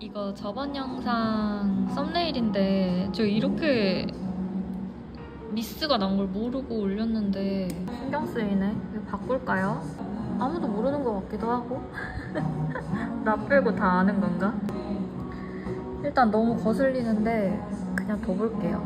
이거 저번 영상 썸네일인데 저 이렇게 미스가 난 걸 모르고 올렸는데 신경 쓰이네. 이거 바꿀까요? 아무도 모르는 것 같기도 하고 나 빼고 다 아는 건가? 일단 너무 거슬리는데 그냥 둬볼게요.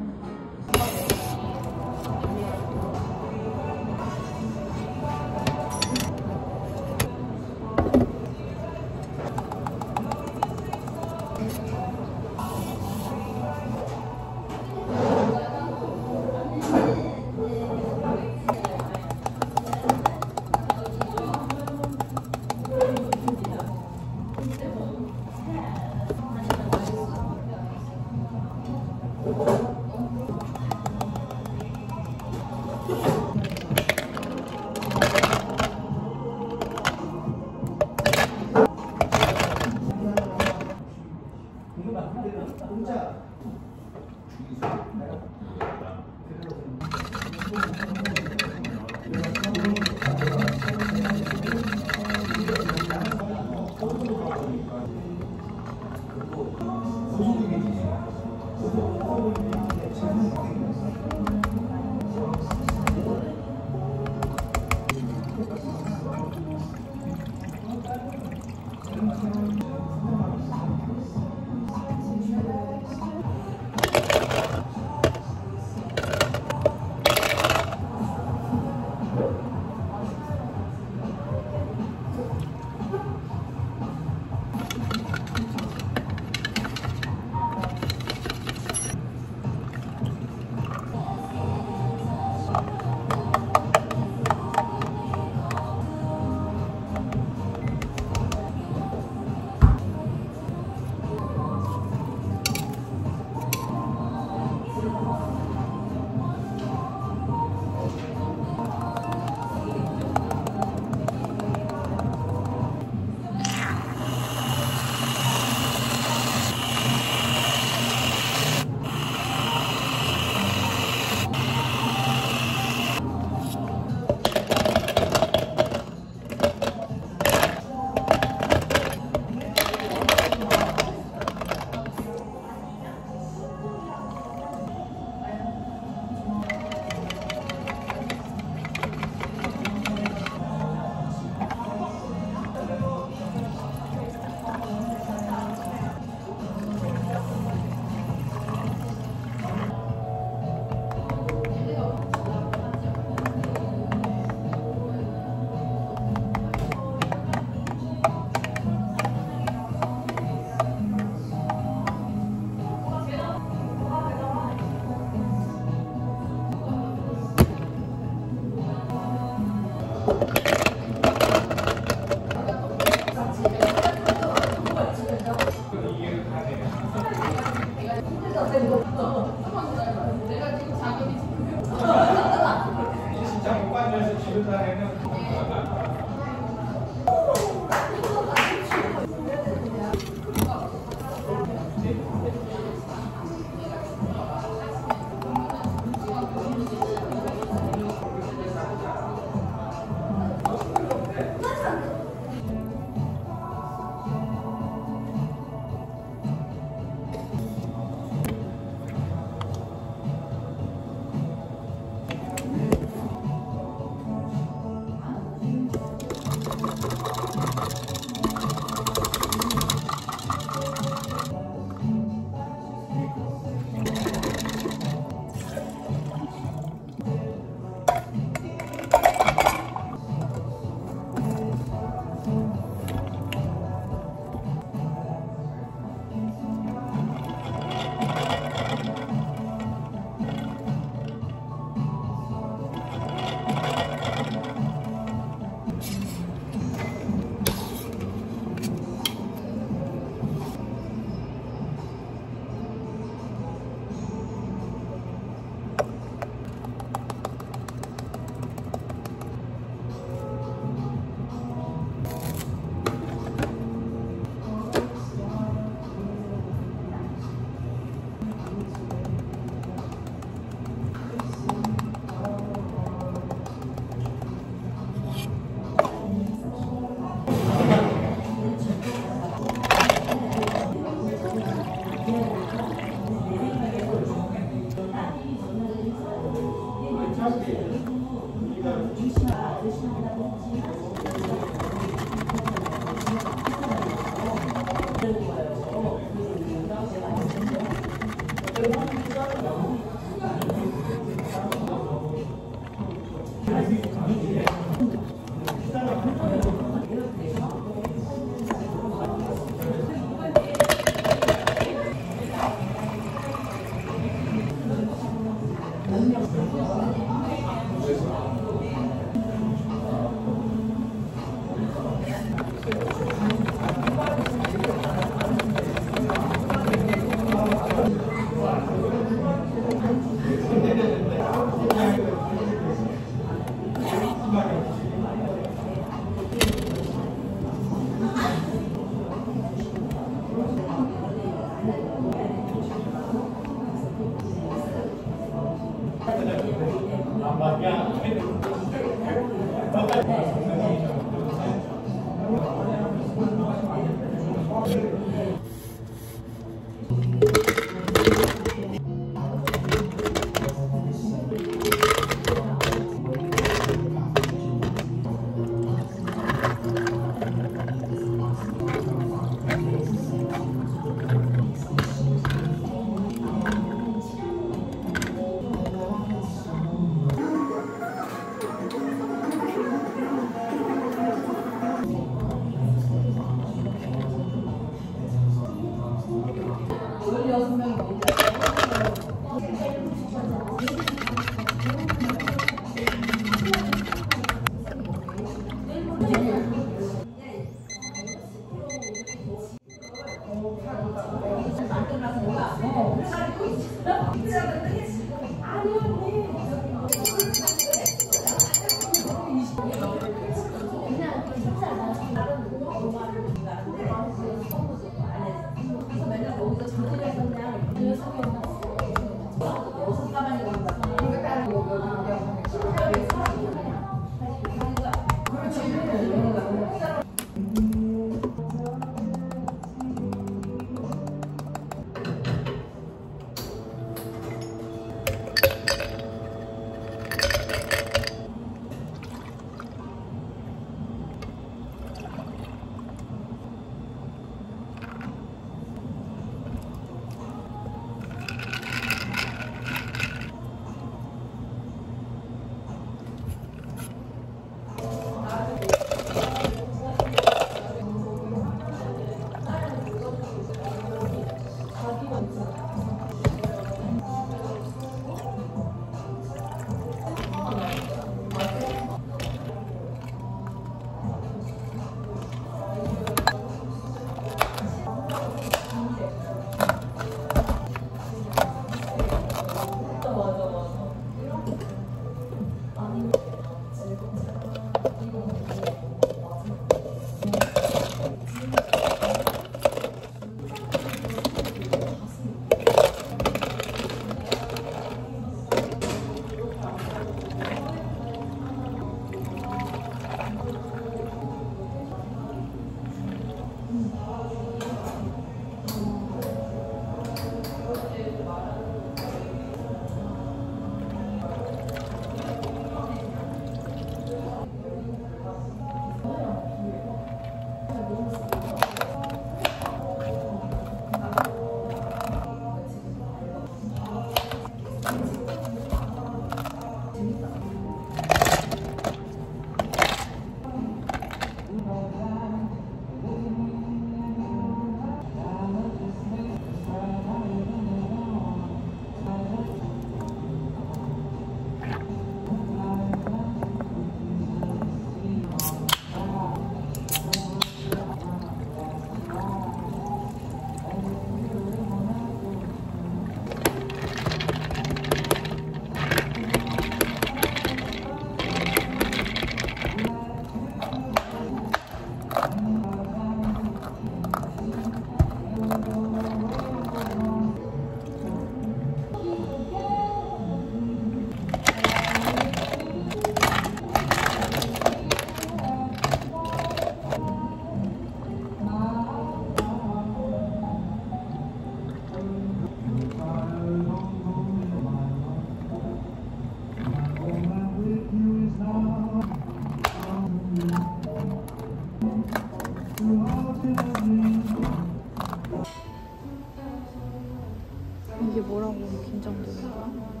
이게 뭐라고 긴장되는 거야? 뭐야,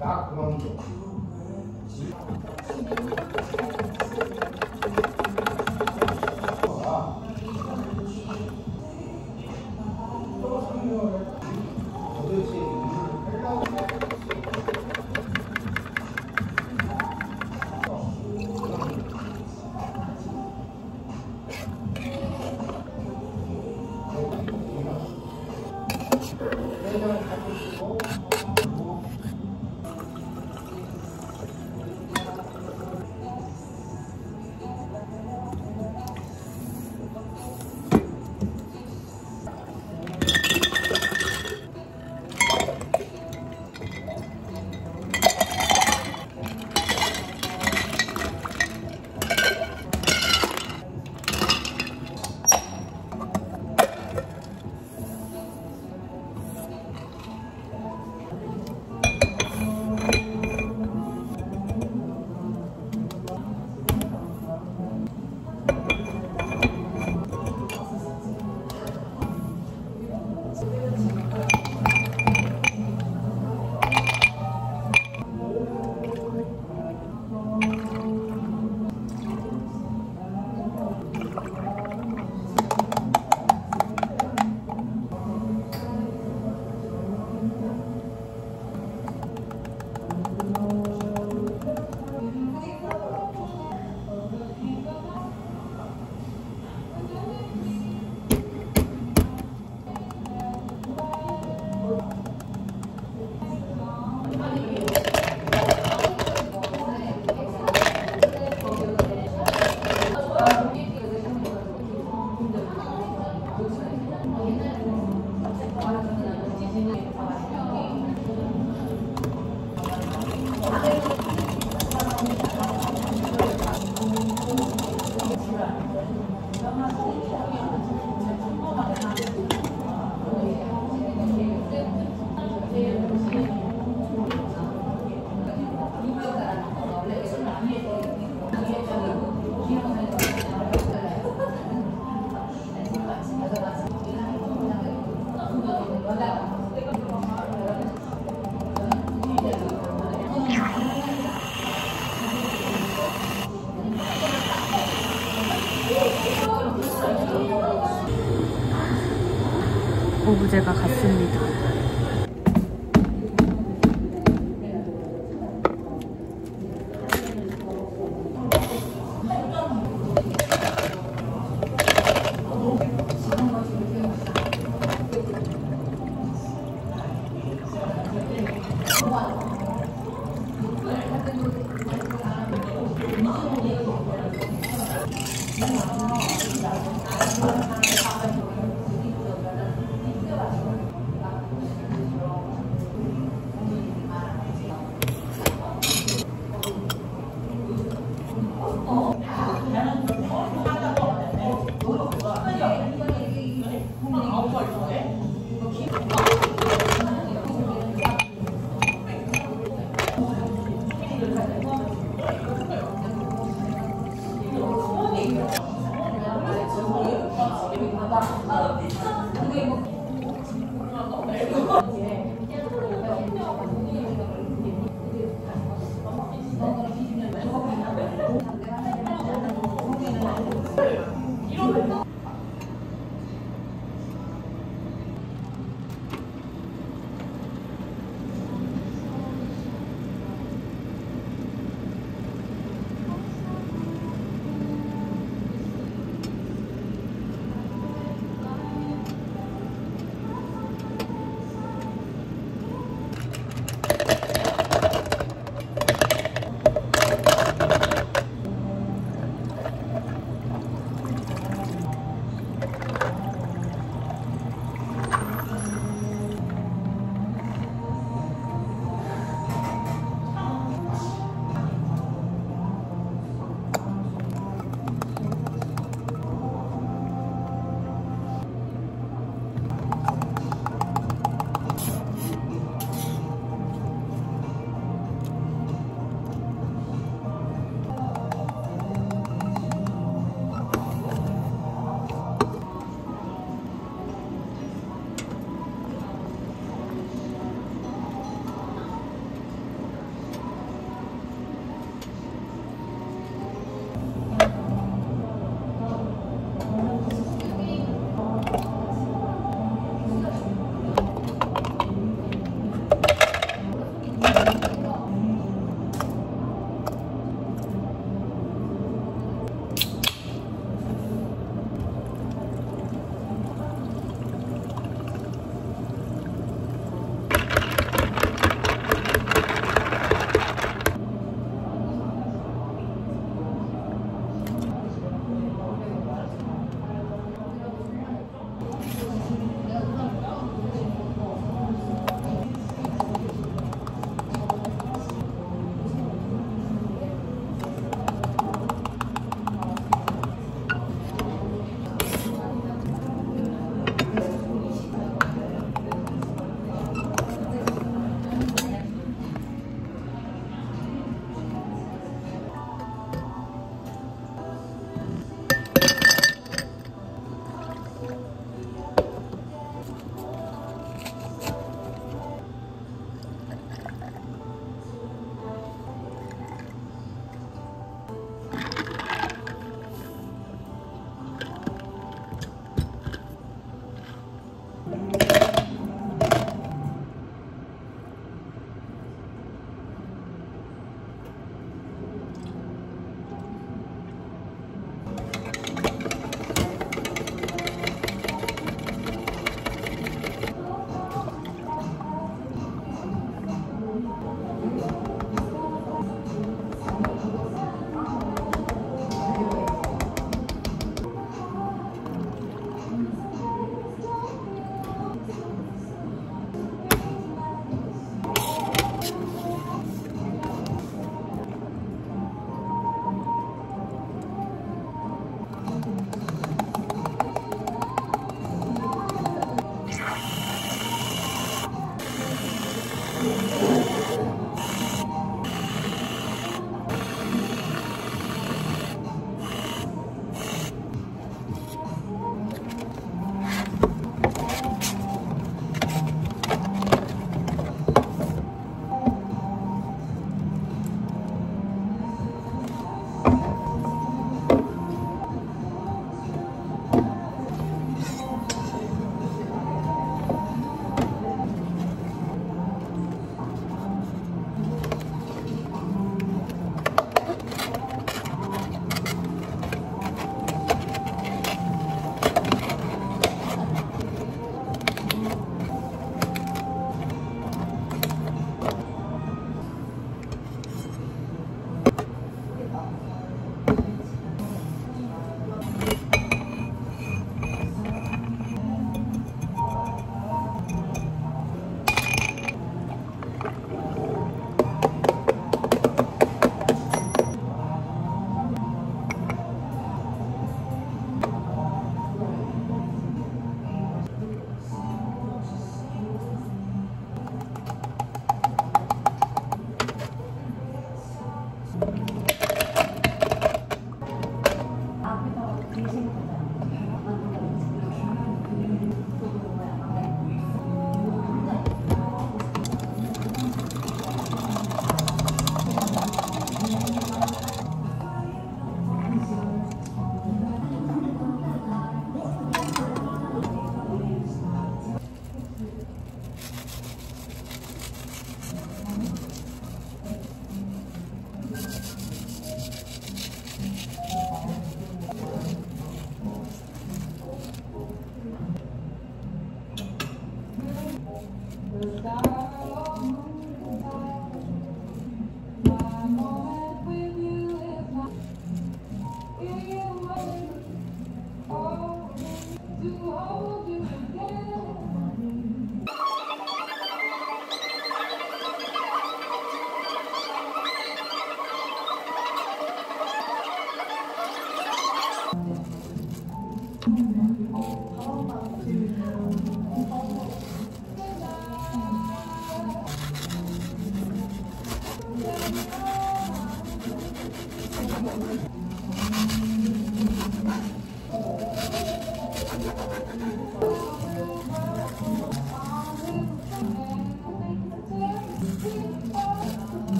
딱 그만 둬. 오브제가 갔습니다.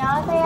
안녕하세요.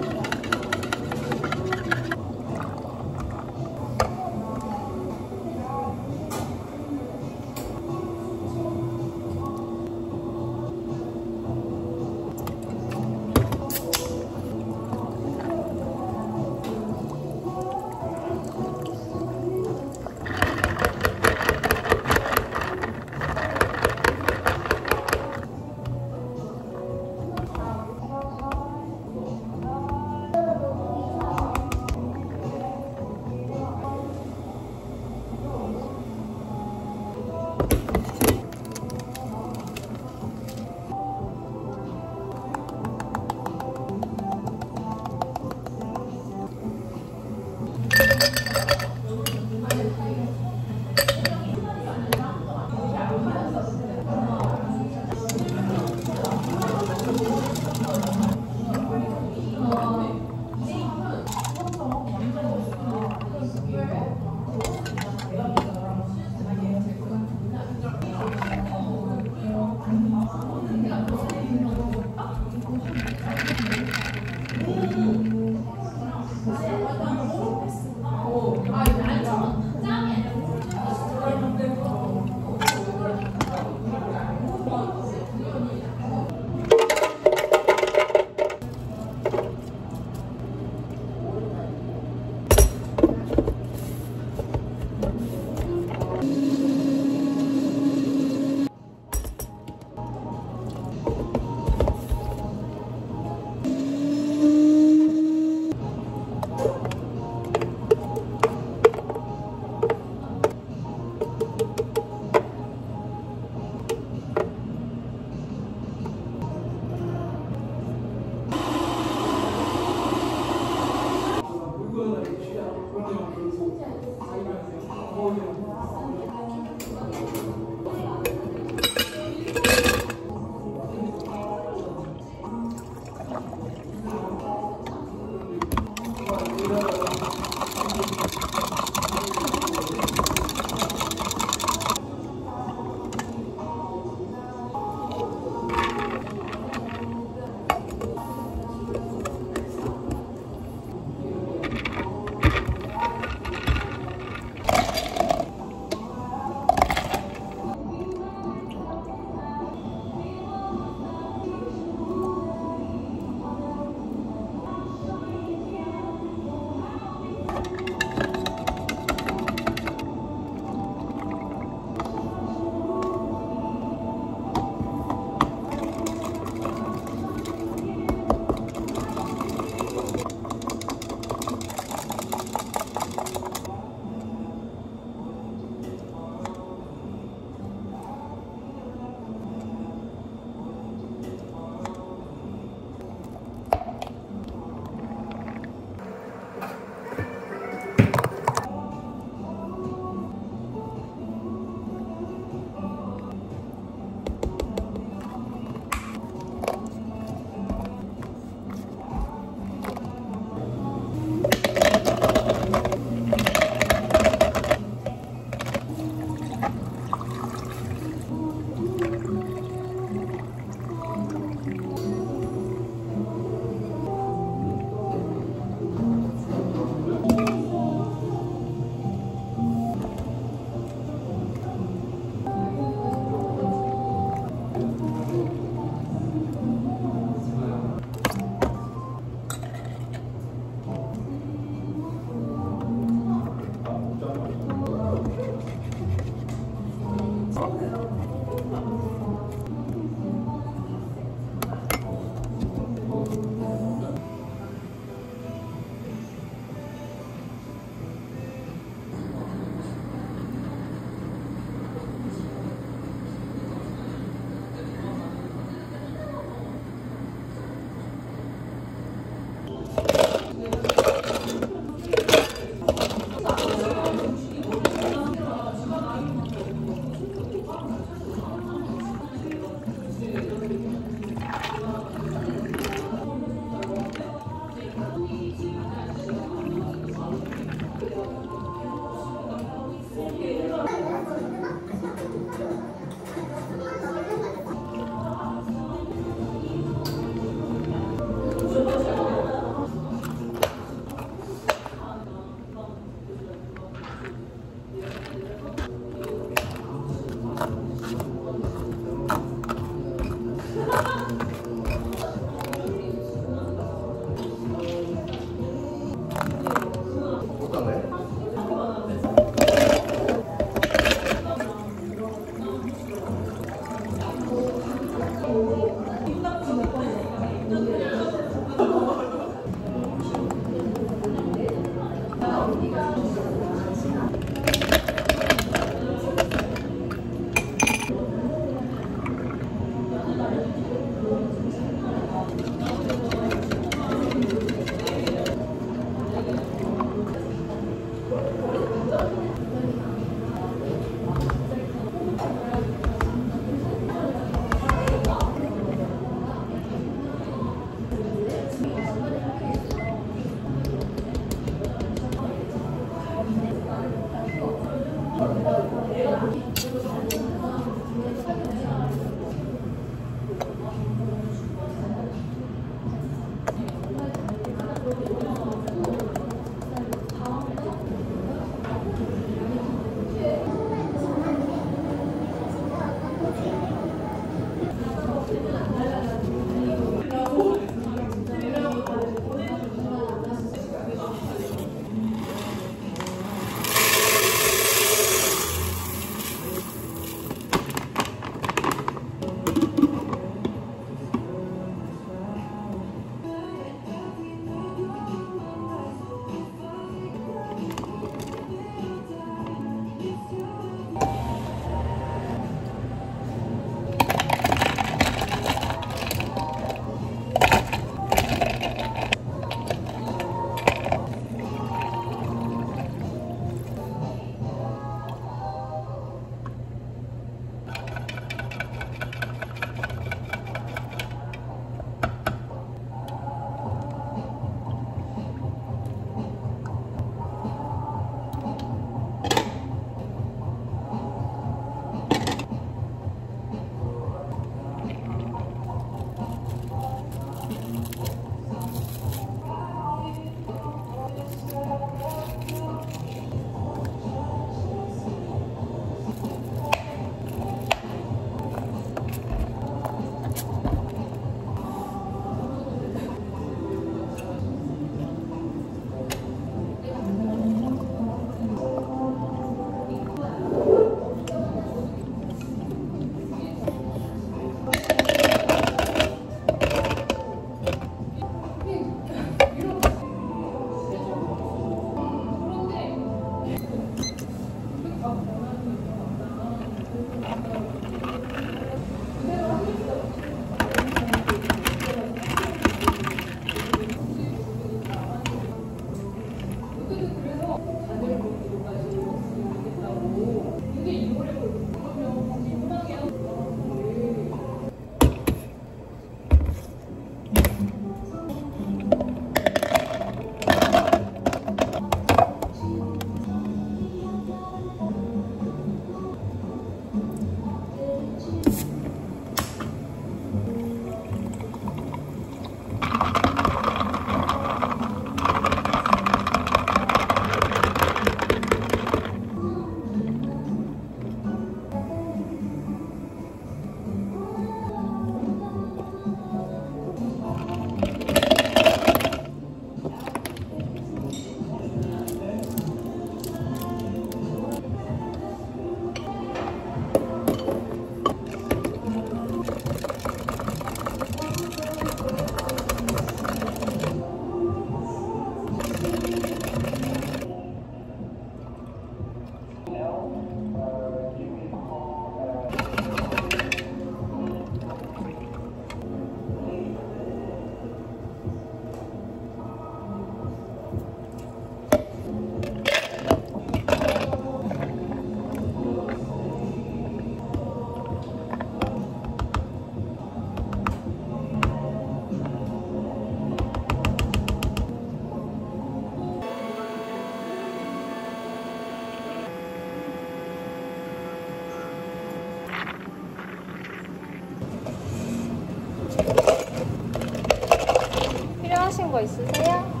싶은 거 있으세요?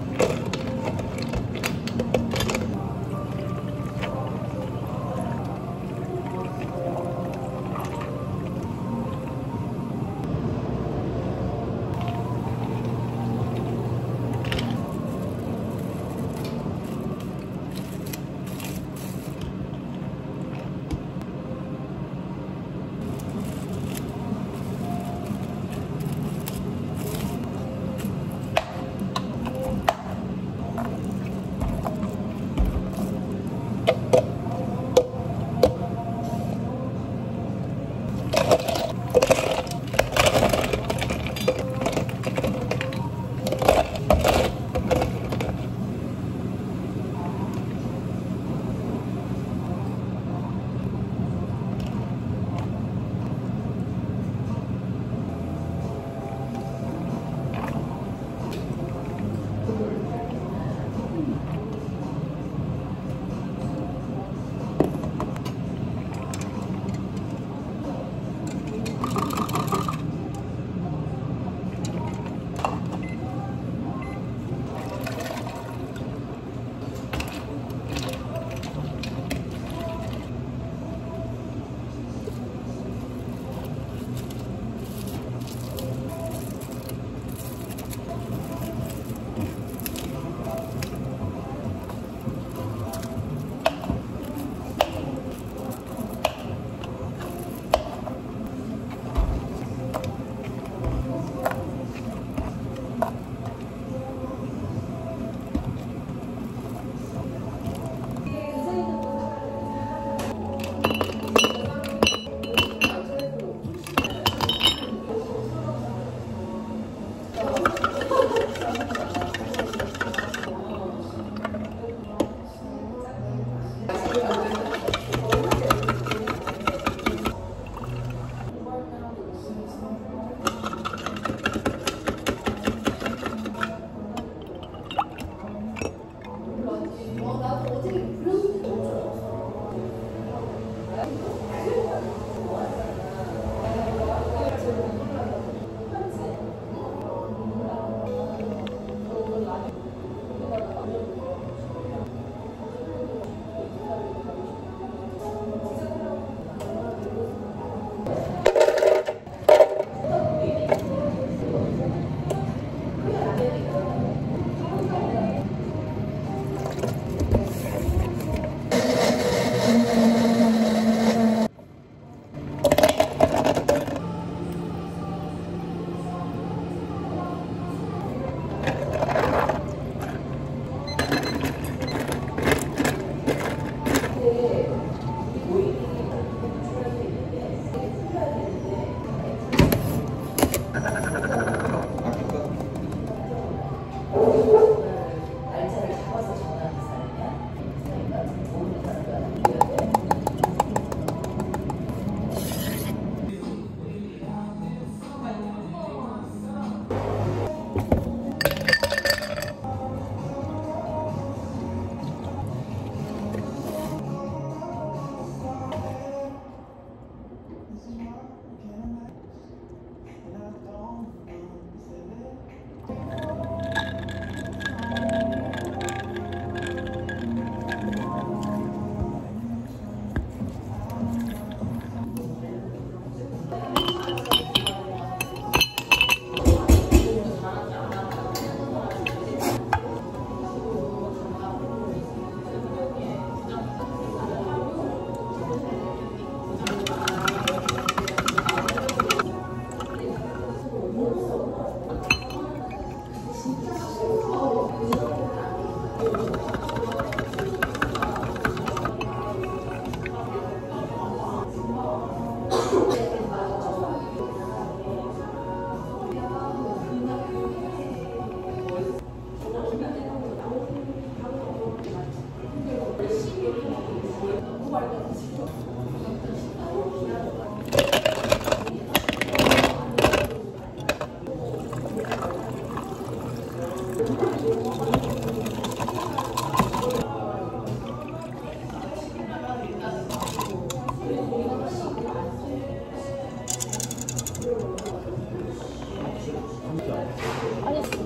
아니